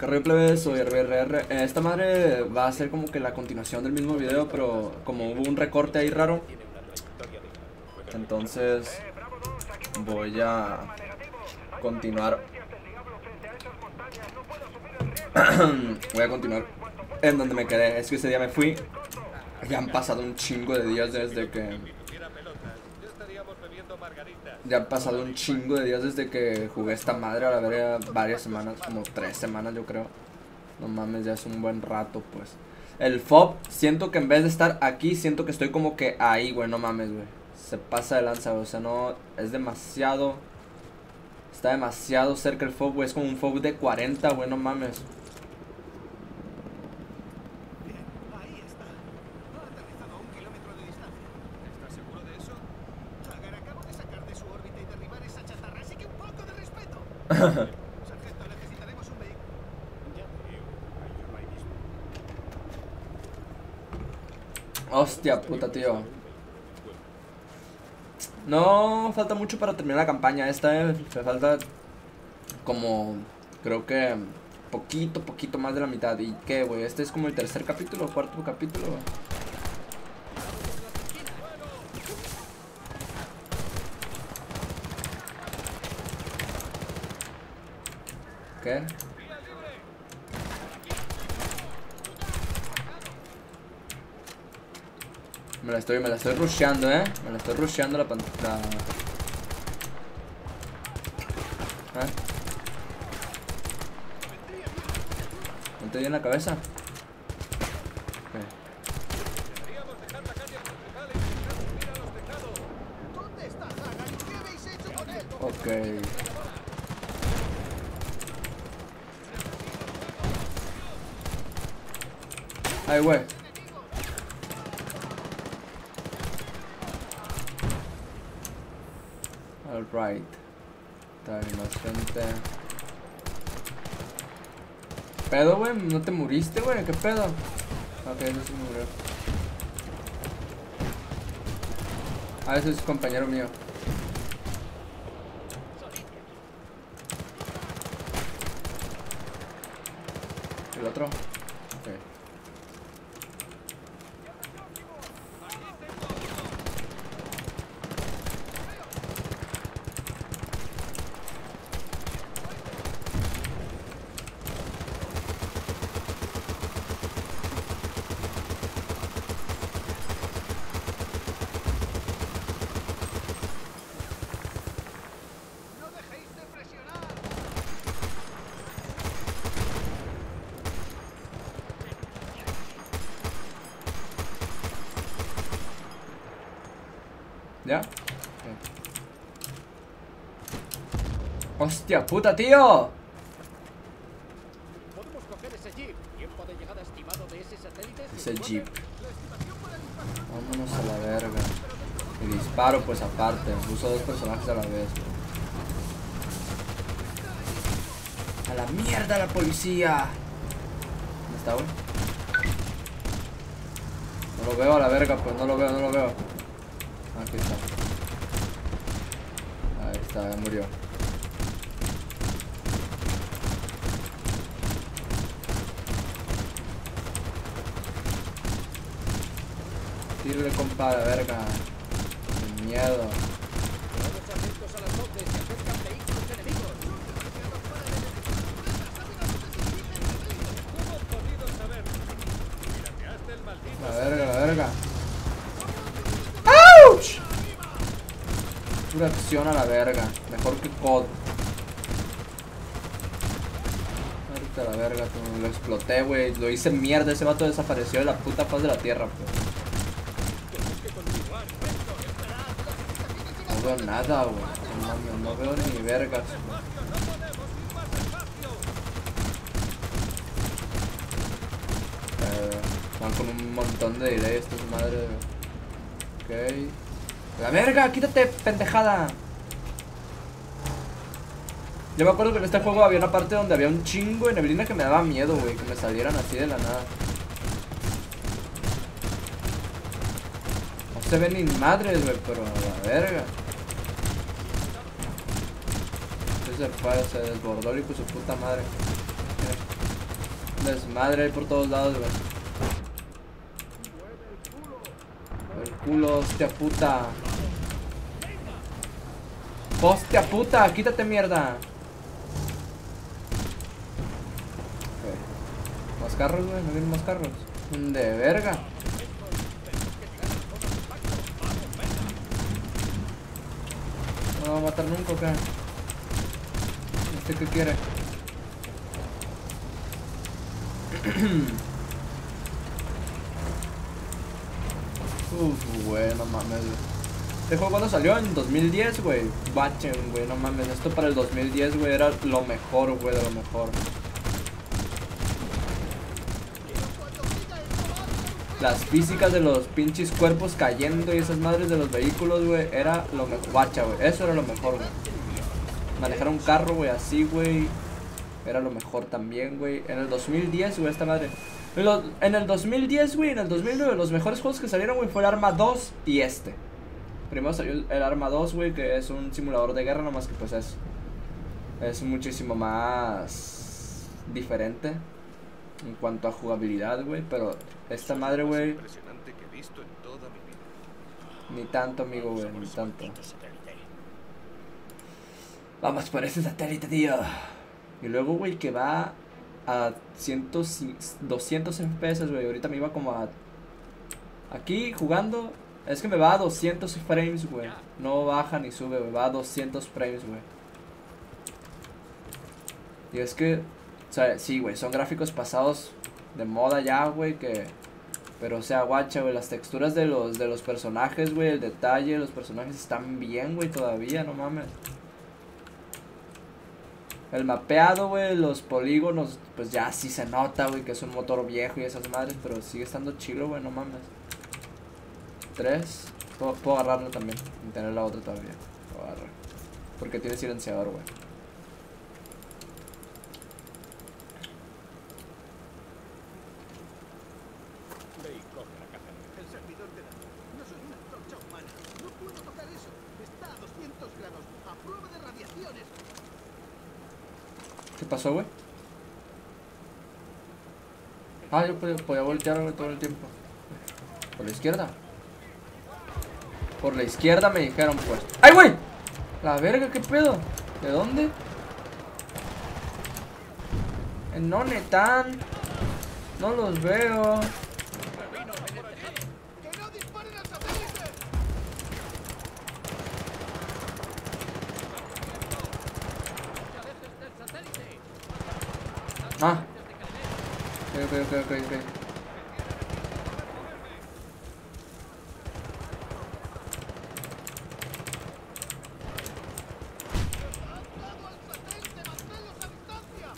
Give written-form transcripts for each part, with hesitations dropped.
Correo plebes, soy RBRR. Esta madre va a ser como que la continuación del mismo video, pero como hubo un recorte ahí raro, entonces voy a continuar. En donde me quedé. Es que ese día me fui. Ya han pasado un chingo de días desde que jugué esta madre. A la verga, varias semanas, como 3 semanas yo creo. No mames, ya es un buen rato pues. El FOB, siento que en vez de estar aquí, siento que estoy como que ahí, güey, no mames, güey. Se pasa de lanza, güey. O sea, no, es demasiado. Está demasiado cerca el FOB, güey. Es como un FOB de 40, güey, no mames. Sargento, necesitaremos un vehículo. Hostia puta, tío. No, falta mucho para terminar la campaña esta, me falta como, creo que poquito más de la mitad. ¿Y qué, güey? Este es como el tercer capítulo, cuarto capítulo, güey. ¿Qué? Me la estoy rusheando, me la estoy rusheando la pantalla. ¿No te dio en la cabeza? Okay. Ay, güey. Alright. Está bien, bastante. ¿Pedo, güey? ¿No te muriste, güey? ¿Qué pedo? Ok, no se murió. Ah, ese es compañero mío. ¿El otro? Ok. ¿Ya? Okay. ¡Hostia puta, tío! Podemos coger ese jeep. Tiempo de llegada estimado de ese satélite. Ese jeep. Vámonos a la verga. El disparo, pues aparte. Uso 2 personajes a la vez. A la mierda la policía. ¿Dónde está, güey? No lo veo a la verga, pues no lo veo. Aquí está. Ahí está, ya murió. Tírale, compadre, verga. Sin miedo. La verga. Pura acción a la verga. Mejor que COD. Ahorita a la verga, tú. Lo exploté, güey. Lo hice mierda. Ese vato desapareció de la puta faz de la tierra, pues. No veo nada, güey. No veo ni vergas, van con un montón de delay estos, madre. Ok. La verga, quítate, pendejada. Yo me acuerdo que en este juego había una parte donde había un chingo de neblina que me daba miedo, güey, que me salieran así de la nada. No se ven ni madres, güey, pero la verga. Ese se fue, se desbordó y puso puta madre. Desmadre por todos lados, güey. El culo, hostia puta. Hostia puta, quítate mierda. Okay. Más carros, güey, no vienen más carros. De verga. No va a matar nunca, ¿o qué? ¿Este qué quiere? Uf, güey, no mames. Este juego cuando salió en 2010, güey. Bachen, güey, no mames. Esto para el 2010, güey, era lo mejor, güey, de lo mejor. Las físicas de los pinches cuerpos cayendo y esas madres de los vehículos, güey, era lo mejor. Bacha, güey, eso era lo mejor, güey. Manejar un carro, güey, así, güey, era lo mejor también, güey. En el 2010, güey, esta madre. En el 2010, güey, en el 2009, los mejores juegos que salieron, güey, fue el Arma 2 y este. Primero salió el Arma 2, güey, que es un simulador de guerra, nomás que pues es muchísimo más diferente en cuanto a jugabilidad, güey, pero esta madre, güey, ni tanto, amigo, güey, ni tanto. Vamos por ese satélite, tío. Y luego, güey, que va a 200 FPS, güey. Ahorita me iba como a... Aquí, jugando, es que me va a 200 frames, güey. No baja ni sube, güey, va a 200 frames, güey. Y es que... O sea, sí, güey, son gráficos pasados de moda ya, güey, que... Pero, o sea, guacha, güey, las texturas de los personajes, güey, el detalle de los personajes están bien, güey, todavía, no mames. El mapeado, güey, los polígonos, pues ya sí se nota, güey, que es un motor viejo y esas madres, pero sigue estando chilo, güey, no mames. 3, puedo agarrarlo también, y tener la otra todavía, puedo agarrar, porque tiene silenciador, güey. ¿Qué pasó, güey? Ah, yo podía voltear, güey, todo el tiempo. ¿Por la izquierda? Por la izquierda me dijeron, pues. ¡Ay, güey! La verga, ¿qué pedo? ¿De dónde? No, netan. No los veo. Ah, ok.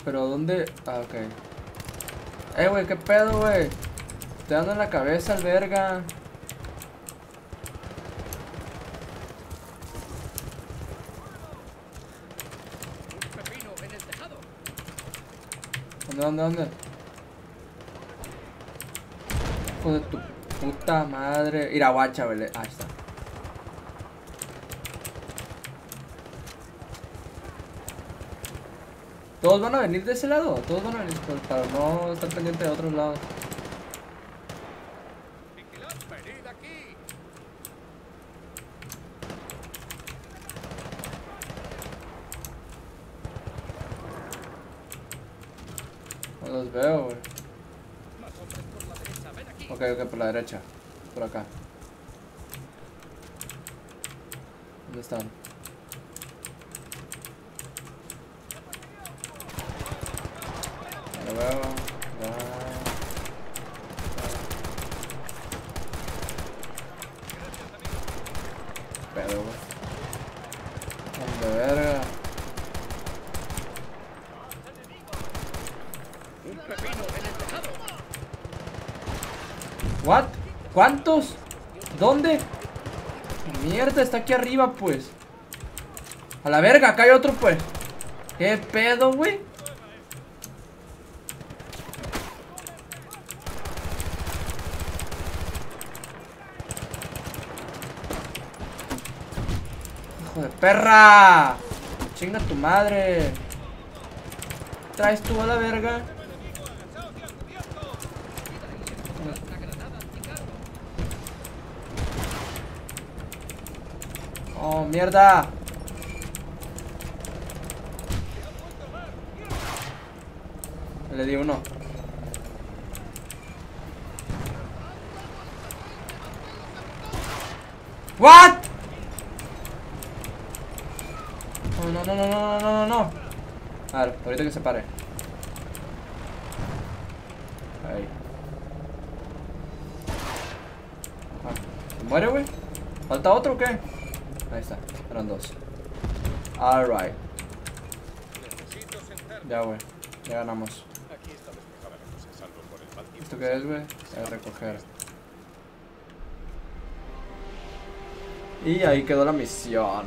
Pero ¿dónde? Ah, ok. Güey, qué pedo, güey. Te dando en la cabeza, el verga. ¿Dónde? Hijo de tu puta madre. Mira, guacha, güey. Ahí está. Todos van a venir de ese lado. Todos van a venir para no estar pendiente de otros lados. Los veo, güey. Ok, por la derecha. Por acá. ¿Dónde están? Lo veo. Pero, güey. ¿Dónde verga? What? ¿Cuántos? ¿Dónde? Mierda, está aquí arriba, pues. A la verga, acá hay otro, pues. ¿Qué pedo, güey? Hijo de perra. Chinga tu madre. ¿Traes tú a la verga? Oh, mierda. Le di uno. What? Oh, no, no, no, no, no, no, no. A ver, ahorita que se pare. Ahí. ¿Se muere, güey? ¿Falta otro o qué? Ahí está, eran dos. Alright. Ya, güey, ya ganamos. ¿Esto qué es, güey? Es recoger. Y ahí quedó la misión.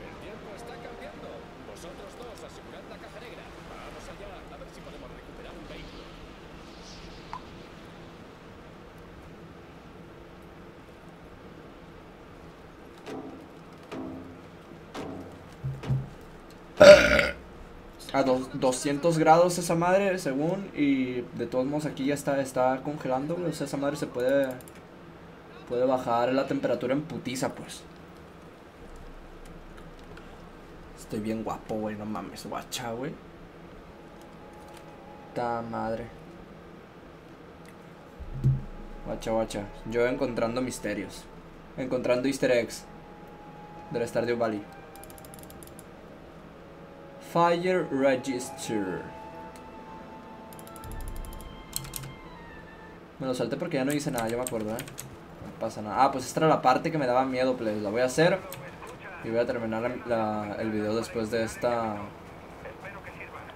El tiempo está cambiando. Vosotros dos asegurad la caja negra. Vamos allá a ver si podemos recuperar un vehículo. A 200 grados esa madre, según. Y de todos modos aquí ya está congelando, güey. O sea, esa madre se puede bajar la temperatura en putiza, pues. Estoy bien guapo, güey, no mames, guacha, güey. Ta madre. Guacha, guacha. Yo encontrando misterios. Encontrando easter eggs del Stardew Valley. Fire Register. Me lo salté porque ya no hice nada, yo me acuerdo, No pasa nada. Ah, pues esta era la parte que me daba miedo, please. La voy a hacer y voy a terminar el video después de esta.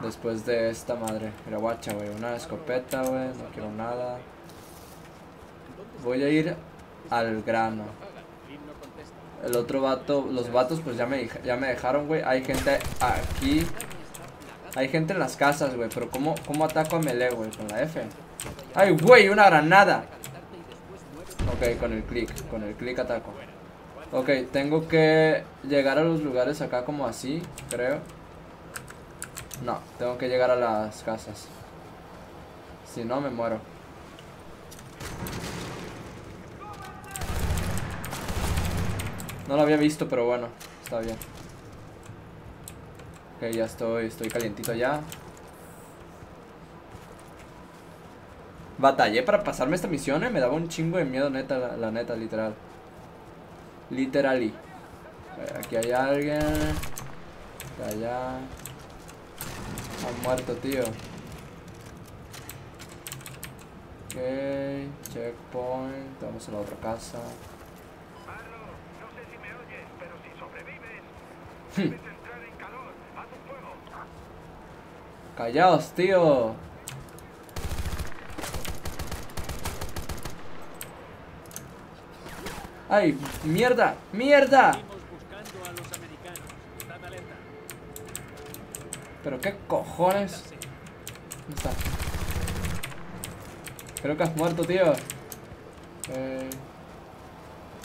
Después de esta madre. Mira, guacha, güey. Una escopeta, güey. No quiero nada. Voy a ir al grano. El otro vato, los vatos pues ya me dejaron, güey. Hay gente aquí. Hay gente en las casas, güey. Pero ¿cómo ataco a melee, güey? Con la F. ¡Ay, güey! ¡Una granada! Ok, con el clic ataco. Ok, tengo que llegar a los lugares acá como así, creo. No, tengo que llegar a las casas. Si no, me muero. No lo había visto, pero bueno, está bien. Ok, ya estoy calientito ya. Batallé para pasarme esta misión, me daba un chingo de miedo, neta, la neta, literal. Literally. Aquí hay alguien. Está allá. Ha muerto, tío. Ok, checkpoint. Vamos a la otra casa. Callaos, tío. Ay, mierda, mierda. Pero qué cojones. ¿Dónde está? Creo que has muerto, tío.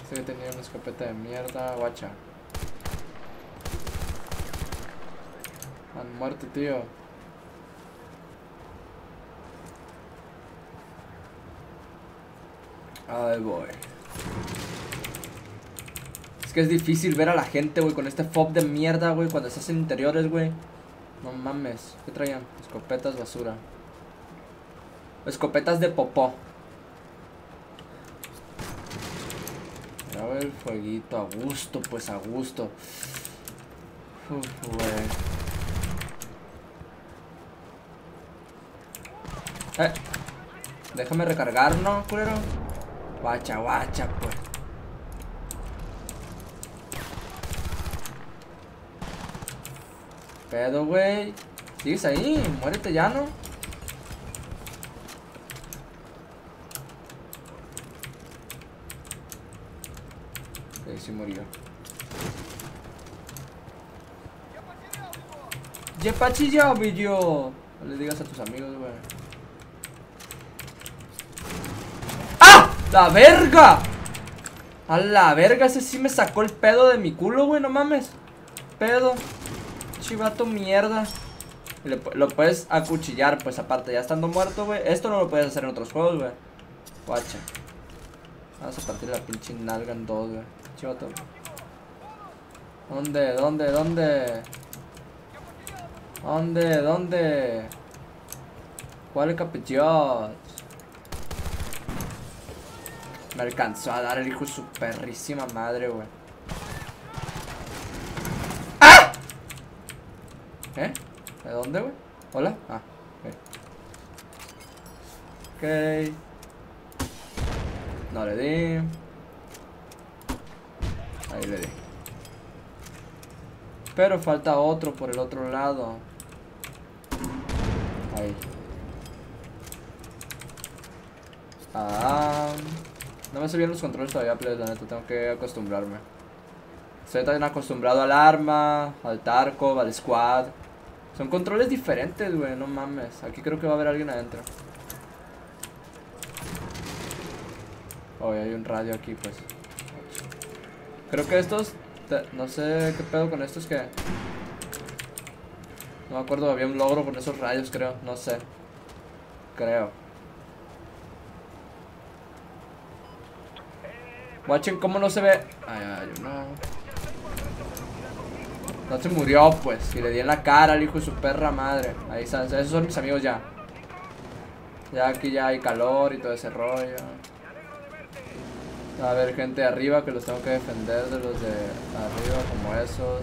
Sé que tenía una escopeta de mierda, guacha. Han muerto, tío. Ay, boy. Es que es difícil ver a la gente, güey, con este FOB de mierda, güey, cuando estás en interiores, güey. No mames. ¿Qué traían? Escopetas basura. Escopetas de popó. A ver, el fueguito. A gusto, pues, a gusto. Uf, güey. Déjame recargar, ¿no, culero? Guacha, guacha, pues. Pedo, güey. Sigues ahí, muérete ya, ¿no? Ok, sí murió. ¡Yepa chillao, video! No le digas a tus amigos, güey. ¡La verga! A la verga, ese sí me sacó el pedo de mi culo, güey, no mames. pedo. Chivato mierda. Lo puedes acuchillar, pues aparte, ya estando muerto, güey. Esto no lo puedes hacer en otros juegos, güey. Guacha. Vamos a partir la pinche nalga en dos, güey. Chivato. ¿Dónde? ¿Dónde? ¿Dónde? ¿Dónde? ¿Dónde? ¿Cuál capillot? Me alcanzó a dar el hijo de su perrísima madre, güey. ¡Ah! ¿Eh? ¿De dónde, güey? ¿Hola? Ah, ok. No le di. Ahí le di. Pero falta otro por el otro lado. Ahí. Ah... No me subieron los controles todavía, pero la neta tengo que acostumbrarme. Estoy tan acostumbrado al Arma, al Tarkov, al Squad. Son controles diferentes, güey, no mames. Aquí creo que va a haber alguien adentro. Oh, hay un radio aquí, pues. Creo que estos... No sé qué pedo con estos que... No me acuerdo, había un logro con esos rayos, creo. No sé. Creo. Watchen cómo no se ve. Ay, ay, no. No se murió, pues. Y le di en la cara al hijo de su perra madre. Ahí están. Esos son mis amigos ya. Ya aquí ya hay calor y todo ese rollo. A ver, gente de arriba que los tengo que defender de los de arriba, como esos.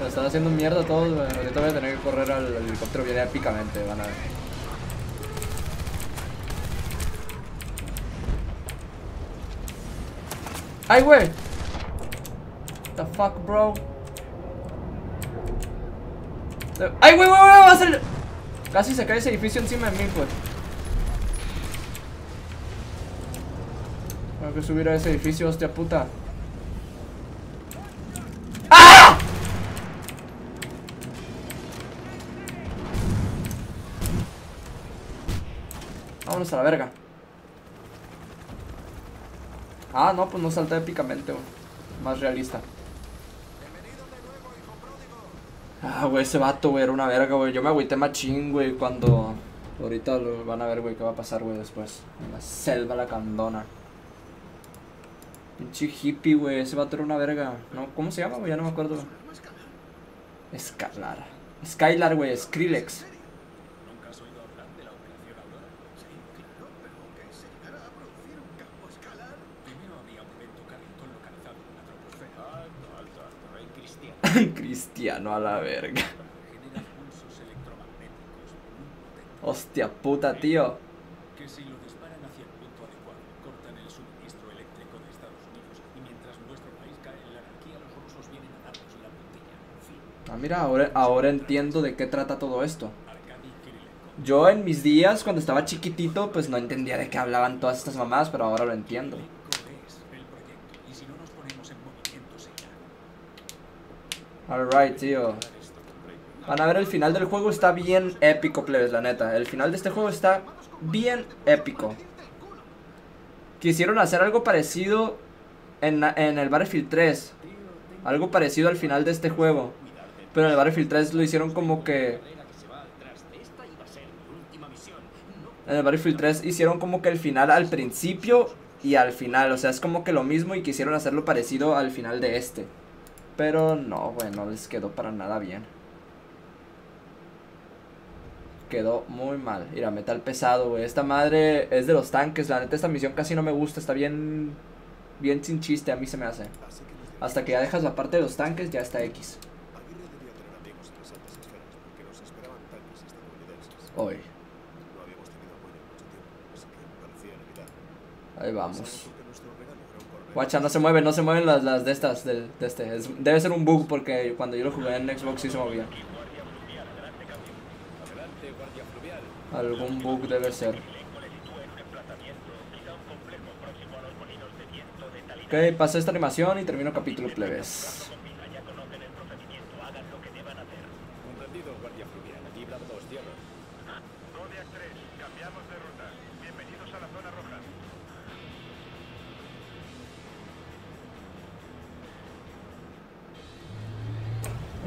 Lo están haciendo mierda todos, güey. Ahorita voy a tener que correr al helicóptero bien épicamente, van a ver. ¡Ay, güey! What the fuck, bro? ¡Ay, güey, güey, güey! Va a salir... Casi se cae ese edificio encima de mí, pues. Tengo que subir a ese edificio, hostia puta. Vámonos a la verga. Ah, no, pues no salta épicamente, güey. Más realista. Ah, güey, ese vato, güey, era una verga, güey. Yo me agüité machín, güey, cuando... Ahorita lo van a ver, güey, qué va a pasar, güey, después. En la selva, la candona. Pinche hippie, güey, ese vato era una verga. No, ¿cómo se llama, güey? Ya no me acuerdo, güey. Skylar. Skylar, güey, Skrillex. Cristiano a la verga. Hostia puta, tío. Que si lo disparan hacia el punto adecuado, cortan el suministro eléctrico de Estados Unidos y mientras nuestro país cae en la anarquía, los rusos vienen a darnos la puntilla. Ah, mira, ahora entiendo de qué trata todo esto. Yo en mis días, cuando estaba chiquitito, pues no entendía de qué hablaban todas estas mamadas, pero ahora lo entiendo. Alright, tío. Van a ver, el final del juego está bien épico, plebes, la neta. El final de este juego está bien épico. Quisieron hacer algo parecido en el Battlefield 3. Algo parecido al final de este juego. Pero en el Battlefield 3 lo hicieron como que... En el Battlefield 3 hicieron como que el final al principio y al final. O sea, es como que lo mismo y quisieron hacerlo parecido al final de este. Pero no, güey, no les quedó para nada bien. Quedó muy mal. Mira, metal pesado, güey. Esta madre es de los tanques. La neta, esta misión casi no me gusta. Está bien... Bien sin chiste, a mí se me hace. Hasta que ya dejas la parte de los tanques, ya está X. Hoy. Ahí vamos. Guacha, no se mueven, no se mueven las de estas, de este. Debe ser un bug porque cuando yo lo jugué en Xbox sí se movía. Algún bug debe ser. Ok, pasé esta animación y termino capítulo, plebes.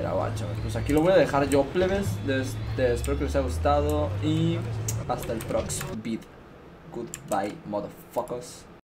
Pero guau, chavales, pues aquí lo voy a dejar yo, plebes. Espero que les haya gustado y hasta el próximo beat. Goodbye, motherfuckers.